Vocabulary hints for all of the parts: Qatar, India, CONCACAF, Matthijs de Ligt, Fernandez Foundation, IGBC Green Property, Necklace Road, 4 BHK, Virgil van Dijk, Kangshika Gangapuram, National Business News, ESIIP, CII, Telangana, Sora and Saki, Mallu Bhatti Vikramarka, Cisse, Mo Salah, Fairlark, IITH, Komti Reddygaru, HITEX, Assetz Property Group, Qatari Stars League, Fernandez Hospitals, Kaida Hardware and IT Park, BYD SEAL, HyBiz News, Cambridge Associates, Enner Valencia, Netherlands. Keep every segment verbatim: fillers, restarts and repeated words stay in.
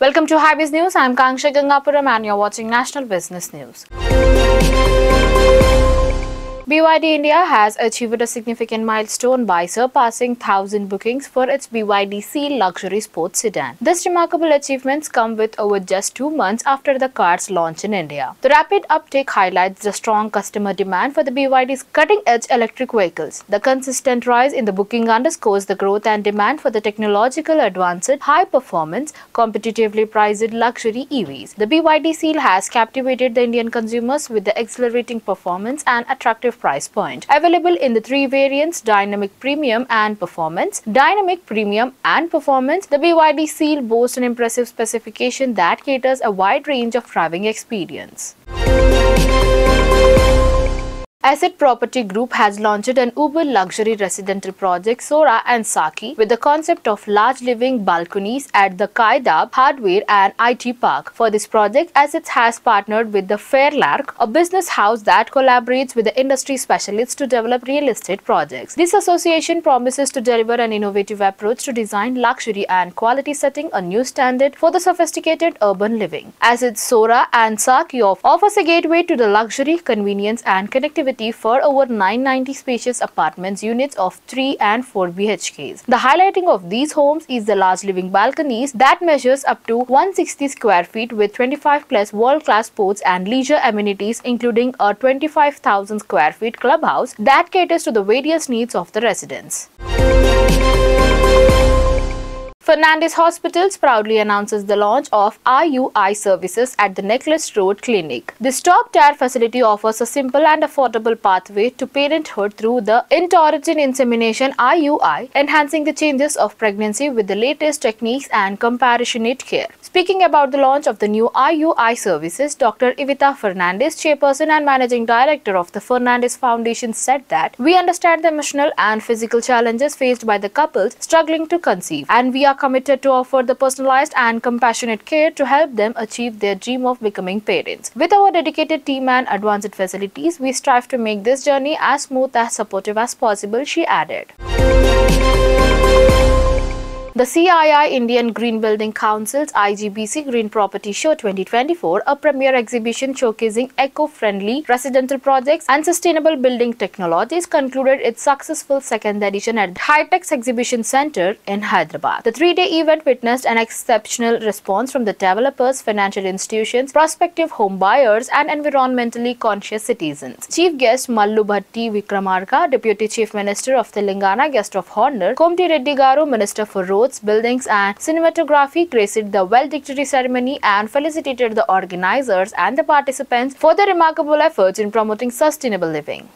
Welcome to HyBiz News. I'm Kangshika Gangapuram and you're watching National Business News. B Y D India has achieved a significant milestone by surpassing one thousand bookings for its B Y D SEAL luxury sports sedan. This remarkable achievement comes with over just two months after the car's launch in India. The rapid uptake highlights the strong customer demand for the B Y D's cutting-edge electric vehicles. The consistent rise in the booking underscores the growth and demand for the technological advanced, high-performance, competitively priced luxury E Vs. The B Y D SEAL has captivated the Indian consumers with the exhilarating performance and attractive price point. Available in the three variants, Dynamic Premium and Performance. Dynamic Premium and Performance, the B Y D SEAL boasts an impressive specification that caters a wide range of driving experience. Assetz Property Group has launched an uber luxury residential project, Sora and Saki, with the concept of large living balconies at the Kaida Hardware and I T Park. For this project, Assetz has partnered with the Fairlark, a business house that collaborates with the industry specialists to develop real estate projects. This association promises to deliver an innovative approach to design, luxury and quality, setting a new standard for the sophisticated urban living. Assetz Sora and Saki offers a gateway to the luxury, convenience and connectivity for over nine hundred ninety spacious apartments, units of three and four B H Ks. The highlighting of these homes is the large living balconies that measures up to one hundred sixty square feet with twenty-five plus world-class sports and leisure amenities, including a twenty-five thousand square feet clubhouse that caters to the various needs of the residents. Fernandez Hospitals proudly announces the launch of I U I services at the Necklace Road Clinic. This top-tier facility offers a simple and affordable pathway to parenthood through the in-origin insemination I U I, enhancing the chances of pregnancy with the latest techniques and compassionate care. Speaking about the launch of the new I U I services, Doctor Evita Fernandez, Chairperson and Managing Director of the Fernandez Foundation, said that, "We understand the emotional and physical challenges faced by the couples struggling to conceive, and we are committed to offer the personalized and compassionate care to help them achieve their dream of becoming parents. With our dedicated team and advanced facilities, we strive to make this journey as smooth and supportive as possible," she added. The C I I Indian Green Building Council's I G B C Green Property Show twenty twenty-four, a premier exhibition showcasing eco-friendly residential projects and sustainable building technologies, concluded its successful second edition at the HITEX Exhibition Center in Hyderabad. The three-day event witnessed an exceptional response from the developers, financial institutions, prospective home buyers, and environmentally conscious citizens. Chief Guest Mallu Bhatti Vikramarka, Deputy Chief Minister of Telangana, Guest of Honor Komti Reddygaru, Minister for Roads, Buildings and Cinematography, graced the valedictory ceremony and felicitated the organizers and the participants for their remarkable efforts in promoting sustainable living.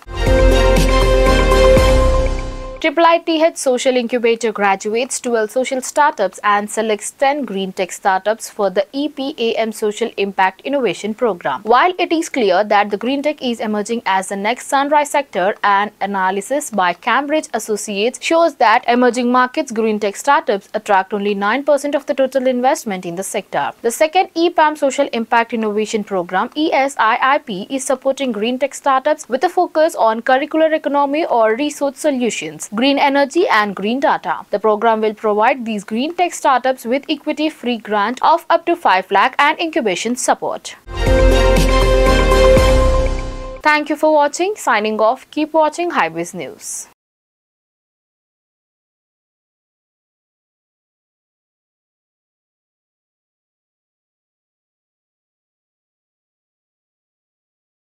I I T H Social Incubator graduates twelve social startups and selects ten green tech startups for the E P A M Social Impact Innovation Program. While it is clear that the green tech is emerging as the next sunrise sector, an analysis by Cambridge Associates shows that emerging markets green tech startups attract only nine percent of the total investment in the sector. The second E P A M Social Impact Innovation Program, E S I I P, is supporting green tech startups with a focus on curricular economy or resource solutions, green energy and green data. The program will provide these green tech startups with equity-free grant of up to five lakh and incubation support. Thank you for watching. Signing off. Keep watching HyBiz News.